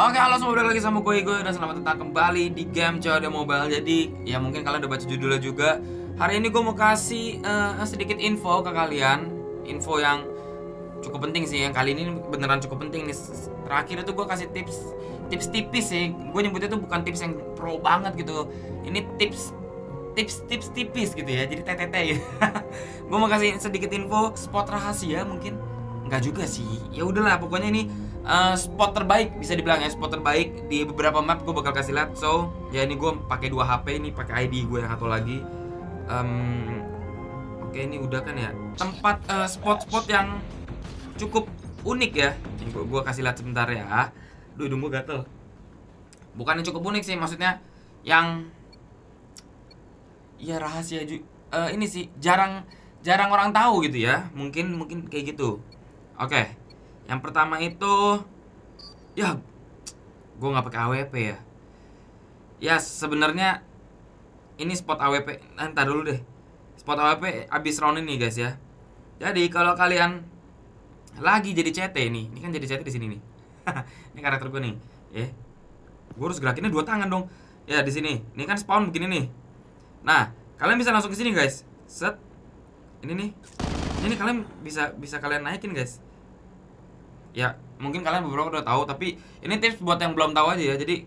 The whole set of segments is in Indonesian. Oke, halo semua, balik lagi sama gue dan selamat datang kembali di game Call of Duty Mobile. Jadi, ya mungkin kalian udah baca judulnya juga. Hari ini gue mau kasih sedikit info ke kalian. Info yang cukup penting sih, yang kali ini beneran cukup penting nih. Terakhir itu gue kasih tips tipis sih. Gue nyebutnya itu bukan tips yang pro banget gitu. Ini tips tipis gitu ya, jadi TTT ya. Gue mau kasih sedikit info spot rahasia mungkin. Enggak juga sih, ya udahlah pokoknya ini spot terbaik, bisa dibilang ya, spot terbaik di beberapa map gue bakal kasih lihat. So, ya ini gue pakai 2 HP, ini pakai ID gue yang satu lagi. Oke, ini udah kan ya. Tempat spot-spot yang cukup unik ya. Gue kasih lihat sebentar ya. Duh, hidung gue gatel. Bukan yang cukup unik sih, maksudnya yang ya rahasia ini sih jarang orang tahu gitu ya. Mungkin kayak gitu. Oke. Yang pertama itu, ya, gue nggak pakai AWP ya. Ya sebenarnya ini spot AWP, ntar dulu deh. Spot AWP abis round ini guys ya. Jadi kalau kalian lagi jadi CT nih, ini kan jadi CT di sini nih. Ini karakter gue nih, ya. Gue harus gerakinnya 2 tangan dong. Ya di sini, ini kan spawn begini nih. Nah kalian bisa langsung ke sini guys. Set, ini nih. Ini kalian bisa kalian naikin guys. Ya mungkin kalian beberapa udah tahu, tapi ini tips buat yang belum tahu aja ya. Jadi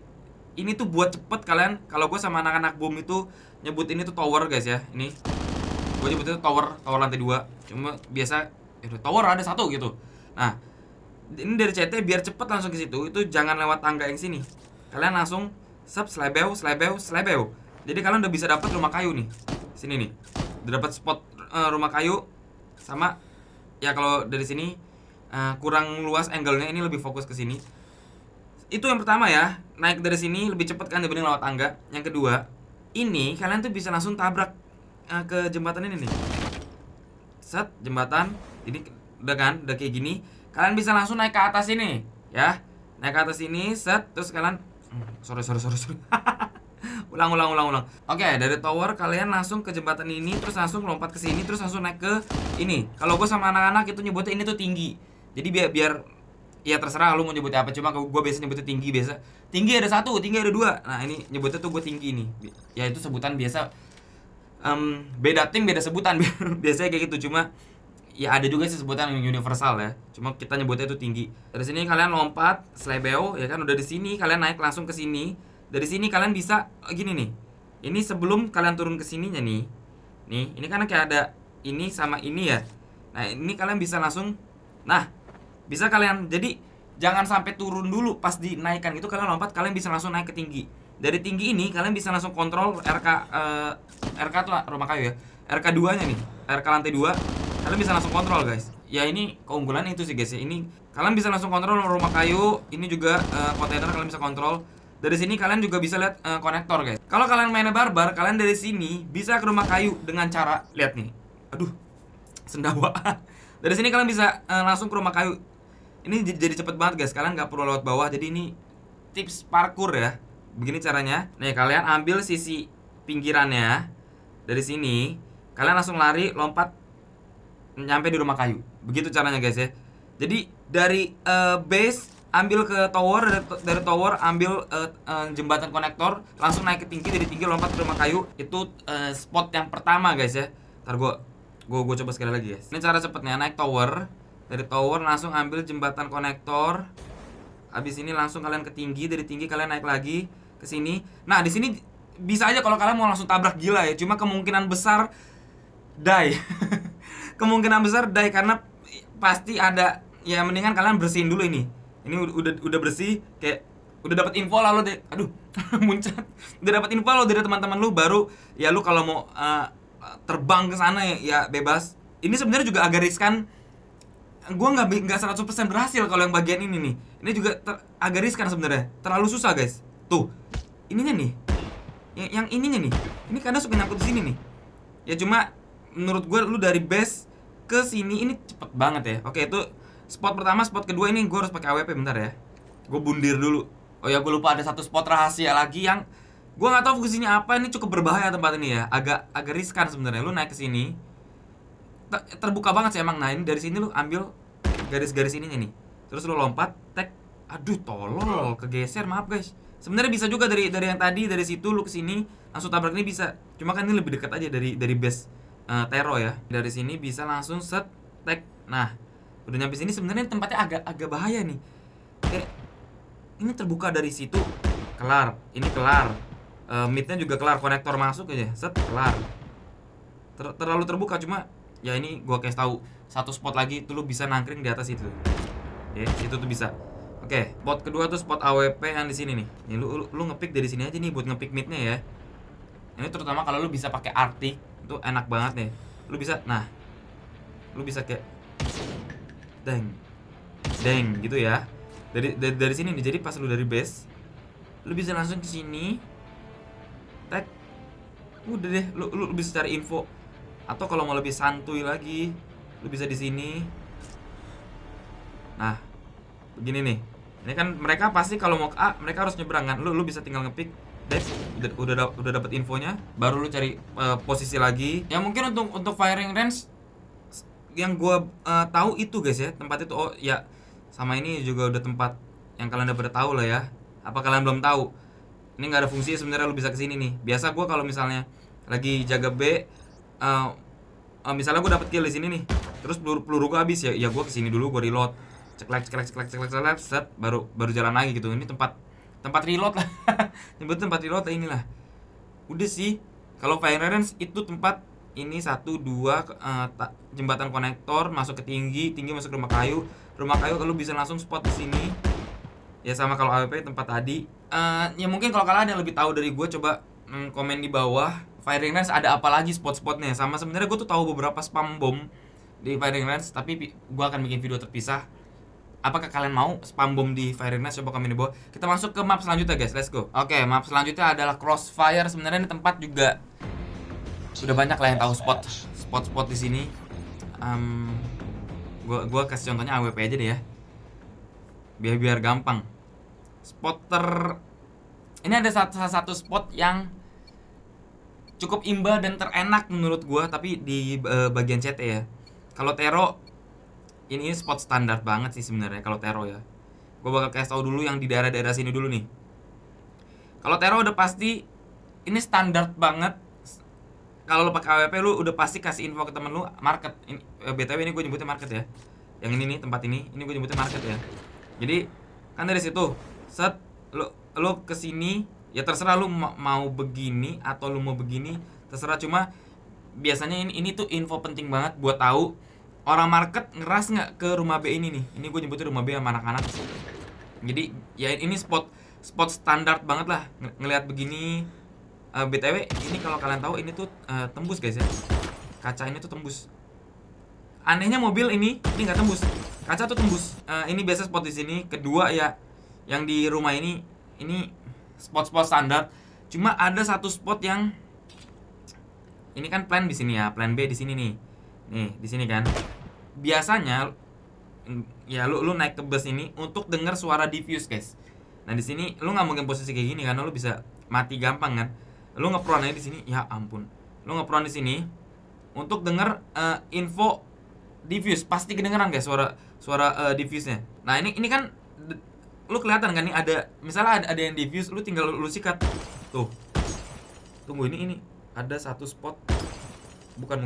ini tuh buat cepet kalian. Kalau gue sama anak-anak bom itu nyebut ini tuh tower guys ya. Ini gue nyebut itu tower lantai 2. Cuma biasa ya, tower ada 1 gitu. Nah ini dari CT biar cepet langsung ke situ. Itu jangan lewat tangga yang sini. Kalian langsung sub slebeu. Jadi kalian udah bisa dapat rumah kayu nih. Sini nih udah dapat spot rumah kayu. Sama ya kalau dari sini kurang luas angle-nya, ini lebih fokus ke sini. Itu yang pertama ya, naik dari sini lebih cepat kan dibanding lewat tangga. Yang kedua, ini kalian tuh bisa langsung tabrak ke jembatan ini nih. Set, jembatan ini udah kan, udah kayak gini. Kalian bisa langsung naik ke atas ini ya. Naik ke atas ini, set, terus kalian sorry. ulang. Oke, dari tower kalian langsung ke jembatan ini, terus langsung lompat ke sini, terus langsung naik ke ini. Kalau gue sama anak-anak itu nyebutnya ini tuh tinggi. Jadi biar ya terserah lu mau nyebutnya apa, cuma gue biasa nyebutnya tinggi biasa. Tinggi ada 1, tinggi ada 2. Nah, ini nyebutnya tuh gue tinggi ini. Ya itu sebutan biasa, beda tim beda sebutan. Biasanya kayak gitu, cuma ya ada juga sih sebutan yang universal ya. Cuma kita nyebutnya itu tinggi. Dari sini kalian lompat, slebeo ya kan, udah di sini kalian naik langsung ke sini. Dari sini kalian bisa gini nih. Ini sebelum kalian turun ke sininya nih. Nih, ini kan kayak ada ini sama ini ya. Nah, ini kalian bisa langsung, nah, bisa kalian, jadi jangan sampai turun dulu. Pas dinaikkan gitu kalian lompat, kalian bisa langsung naik ke tinggi. Dari tinggi ini kalian bisa langsung kontrol RK tuh rumah kayu ya, RK 2-nya nih, RK lantai 2. Kalian bisa langsung kontrol guys. Ya ini keunggulan itu sih guys ya. Ini kalian bisa langsung kontrol rumah kayu. Ini juga kontainer kalian bisa kontrol. Dari sini kalian juga bisa lihat konektor guys. Kalau kalian mainnya barbar, kalian dari sini bisa ke rumah kayu dengan cara, lihat nih, aduh, sendawa. Dari sini kalian bisa langsung ke rumah kayu. Ini jadi cepet banget guys. Kalian nggak perlu lewat bawah. Jadi ini tips parkour ya. Begini caranya. Nih kalian ambil sisi pinggirannya. Dari sini kalian langsung lari, lompat, nyampe di rumah kayu. Begitu caranya guys ya. Jadi dari base ambil ke tower, dari tower ambil jembatan konektor, langsung naik ke tinggi, dari tinggi lompat ke rumah kayu. Itu spot yang pertama guys ya. Ntar gue coba sekali lagi guys. Ini cara cepetnya, naik tower, dari tower langsung ambil jembatan konektor. Habis ini langsung kalian ke tinggi, dari tinggi kalian naik lagi ke sini. Nah, di sini bisa aja kalau kalian mau langsung tabrak gila ya, cuma kemungkinan besar die. Kemungkinan besar die karena pasti ada, ya mendingan kalian bersihin dulu ini. Ini udah bersih, kayak udah dapat info lah lo deh. Aduh, muncrat. Udah dapat info lo dari teman-teman lu, baru ya lu kalau mau terbang ke sana ya bebas. Ini sebenarnya juga agak riskan. Gua nggak 100% berhasil kalau yang bagian ini nih. Ini juga agak riskan sebenarnya. Terlalu susah, guys. Tuh. Ininya nih. Yang ininya nih. Ini kadang suka nyangkut di sini nih. Ya cuma menurut gue lu dari base ke sini ini cepet banget ya. Oke, itu spot pertama. Spot kedua ini gue harus pakai AWP bentar ya. Gue bundir dulu. Oh ya, gue lupa ada satu spot rahasia lagi yang gue nggak tahu fungsinya apa. Ini cukup berbahaya tempat ini ya, agak riskan sebenarnya. Lu naik ke sini, terbuka banget sih emang. Nah ini dari sini lu ambil garis-garis ininya nih, terus lu lompat, tek, Aduh, tolol, kegeser, maaf guys. Sebenarnya bisa juga dari yang tadi, dari situ lu kesini langsung tabrak ini bisa. Cuma kan ini lebih dekat aja dari base Tero ya. Dari sini bisa langsung set tag. Nah, udah nyampe sini sebenarnya tempatnya agak bahaya nih. Kayak ini terbuka dari situ, kelar. Ini kelar. Midnya juga kelar, konektor masuk aja, set kelar. Terlalu terbuka, cuma ya ini gua kasih tahu, satu spot lagi itu lu bisa nangkring di atas itu. Ya, situ tuh bisa. Oke, spot kedua tuh spot AWP yang di sini nih. Ini lu ngepick dari sini aja nih buat ngepick midnya ya. Ini terutama kalau lu bisa pakai Arctic, itu enak banget nih. Lu bisa, nah. Lu bisa kayak deng. Deng gitu ya. Dari sini nih. Jadi pas lu dari base, lu bisa langsung ke sini. Tek. Udah deh, lu bisa cari info. Atau kalau mau lebih santuy lagi, lu bisa di sini. Nah, begini nih. Ini kan mereka pasti kalau mau ke A, mereka harus nyebrang kan. Lu bisa tinggal ngepick. Udah dapat infonya, baru lu cari posisi lagi. Ya mungkin untuk firing range yang gua tahu itu guys ya, tempat itu. Oh ya, sama ini juga udah tempat yang kalian udah pada tahu lah ya. Apa kalian belum tahu? Ini nggak ada fungsi sebenarnya lu bisa ke sini nih. Biasa gua kalau misalnya lagi jaga B, misalnya gua dapat kill di sini nih. Terus peluru gua habis ya gua ke sini dulu, gua reload. Ceklek, set, baru jalan lagi gitu. Ini tempat reload lah. Nyebut tempat reload inilah. Udah sih, kalau fire range itu tempat ini 1, 2 jembatan konektor masuk ke tinggi masuk ke rumah kayu. Rumah kayu kalau bisa langsung spot di sini. Ya sama kalau AWP tempat tadi. Ya mungkin kalau kalian ada yang lebih tahu dari gue, coba komen di bawah. Firing range ada apa lagi spot-spotnya? Sama sebenarnya gue tuh tahu beberapa spam bom di firing range, tapi gue akan bikin video terpisah. Apakah kalian mau spam bom di firing range? Coba komen di bawah. Kita masuk ke map selanjutnya guys, let's go. Oke, map selanjutnya adalah Crossfire. Sebenarnya ini tempat juga sudah banyak lah yang tahu spot di sini. Gua kasih contohnya AWP aja deh ya, biar gampang. Spotter ini ada satu spot yang cukup imbal dan terenak menurut gua, tapi di bagian CT ya. Kalau Tero ini spot standar banget sih sebenarnya kalau Tero ya. Gue bakal kasih tau dulu yang di daerah-daerah sini dulu nih. Kalau Tero udah pasti ini standar banget. Kalau lo pakai AWP lu udah pasti kasih info ke temen lu market. BTW ini gue nyebutnya market ya. Yang ini nih tempat ini gue nyebutnya market ya. Jadi kan dari situ set lo ke sini ya, terserah lu mau begini atau lu mau begini, terserah. Cuma biasanya ini tuh info penting banget buat tahu orang market ngeras nggak ke rumah B ini nih. Ini gue nyebutin rumah B sama anak-anak. Jadi ya ini spot standar banget lah. Ngelihat begini. BTW ini kalau kalian tahu ini tuh tembus guys ya. Kaca ini tuh tembus. Anehnya mobil ini nggak tembus. Kaca tuh tembus. Ini biasa spot di sini. Kedua ya yang di rumah ini spot-spot standar. Cuma ada satu spot yang ini kan plan di sini ya, plan B di sini nih. Nih, di sini kan. Biasanya ya lu naik ke bus ini untuk dengar suara diffuse, guys. Nah, di sini lu nggak mungkin posisi kayak gini karena lu bisa mati gampang kan. Lu nge-prone aja di sini. Ya ampun. Lu nge-prone di sini untuk dengar info diffuse. Pasti kedengeran, guys, suara diffuse-nya. Nah, ini kan lu kelihatan kan nih ada misalnya ada yang diffuse, lu tinggal lu sikat. Tuh. Tunggu ini ada satu spot. Bukan.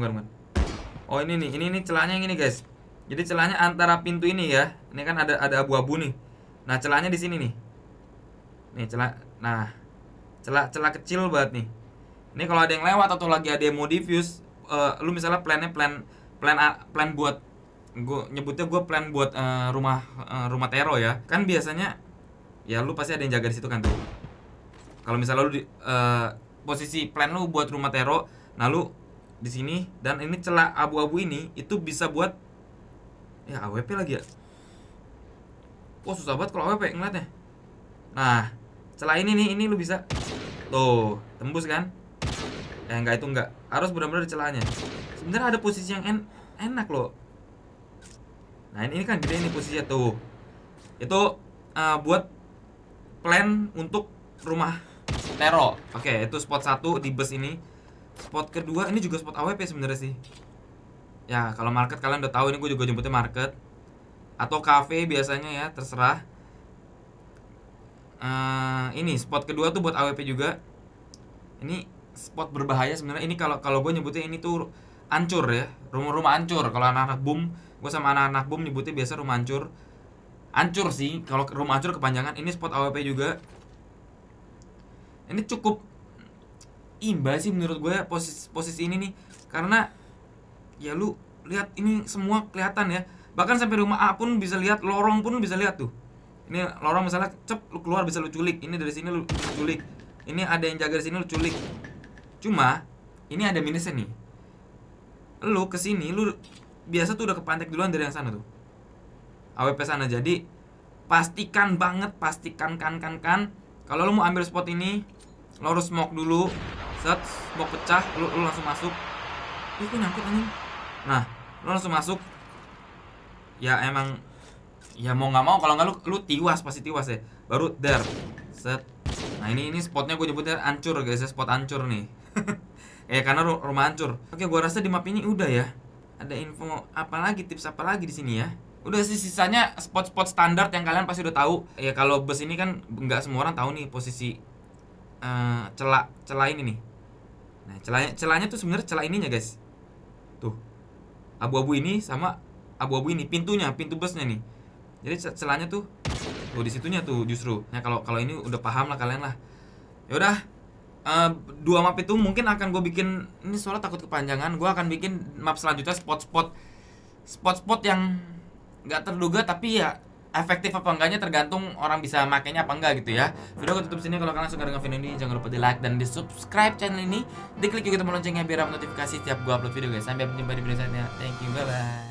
Oh ini nih, ini celahnya yang ini guys. Jadi celahnya antara pintu ini ya. Ini kan ada abu-abu nih. Nah celahnya di sini nih. Nih celah, nah celah kecil banget nih. Ini kalau ada yang lewat atau lagi ada yang mau diffuse, lu misalnya plannya plan buat, gue nyebutnya gue plan buat rumah Tero ya. Kan biasanya ya lu pasti ada yang jaga di situ kan tuh. Kalau misalnya lu di, posisi plan lu buat rumah Tero, nah lu di sini dan ini celah abu-abu ini itu bisa buat ya AWP lagi ya. Wah, susah banget kalau AWP ngeliatnya. Nah, celah ini nih, ini lu bisa. Tuh, tembus kan? Enggak, itu enggak. Harus benar-benar di celahnya. Sebenarnya ada posisi yang enak loh. Nah, ini kan gede ini posisinya tuh. Itu buat plan untuk rumah Tero. Oke, itu spot 1 di bus ini. Spot kedua ini juga spot AWP sebenarnya sih. Ya, kalau market kalian udah tahu, ini gue juga jemputnya market atau cafe biasanya ya, terserah. Ini spot kedua tuh buat AWP juga. Ini spot berbahaya sebenarnya. Ini kalau gue nyebutnya ini tuh ancur ya, rumah-rumah ancur. Kalau anak-anak boom, gue sama anak-anak boom nyebutnya biasa rumah ancur. Ancur sih, kalau rumah ancur kepanjangan. Ini spot AWP juga. Ini cukup imbas sih menurut gue posisi ini nih, karena ya lu lihat ini semua kelihatan ya. Bahkan sampai rumah A pun bisa lihat, lorong pun bisa lihat tuh. Ini lorong misalnya, cep, lu keluar bisa lu culik. Ini dari sini lu culik. Ini ada yang jaga di sini lu culik. Cuma ini ada minusnya nih. Lu kesini, lu biasa tuh udah kepantek duluan dari yang sana tuh. AWP sana, jadi pastikan banget, pastikan. Kalau lu mau ambil spot ini, lu harus smoke dulu. Set, smoke pecah, lu langsung masuk. Itu nyangkut anjing. Nah, lu langsung masuk. Ya emang, ya mau nggak mau, kalau nggak lu tiwas, pasti tiwas ya. Baru der, set. Nah ini spotnya gue nyebutnya ancur guys ya, spot ancur nih. Ya karena rumah hancur. Oke, gue rasa di map ini udah ya. Ada info apa lagi, tips apa lagi di sini ya? Udah sih, sisanya spot-spot standar yang kalian pasti udah tahu. Ya kalau bus ini kan nggak semua orang tahu nih posisi celah ini nih. Nah celahnya tuh sebenarnya celah ininya guys. Tuh abu-abu ini sama abu-abu ini, pintu busnya nih. Jadi celahnya tuh, tuh disitunya tuh justru. Nah kalau ini udah paham lah kalian lah. Yaudah. Dua map itu mungkin akan gue bikin, ini soalnya takut kepanjangan. Gue akan bikin map selanjutnya spot-spot yang gak terduga, tapi ya efektif apa enggaknya tergantung orang bisa makainya apa enggak gitu ya. Video gue tutup sini. Kalau kalian suka dengan video ini, jangan lupa di like dan di subscribe channel ini. Diklik juga tombol loncengnya biar dapat notifikasi setiap gue upload video guys. Sampai jumpa di video selanjutnya. Thank you, bye-bye.